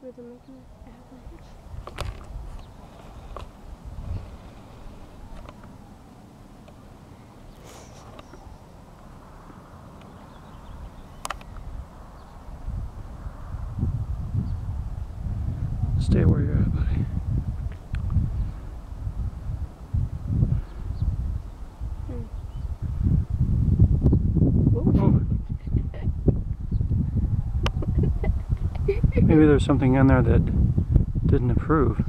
where they're making it happen. Stay where you're at, buddy. Maybe there's something in there that didn't approve.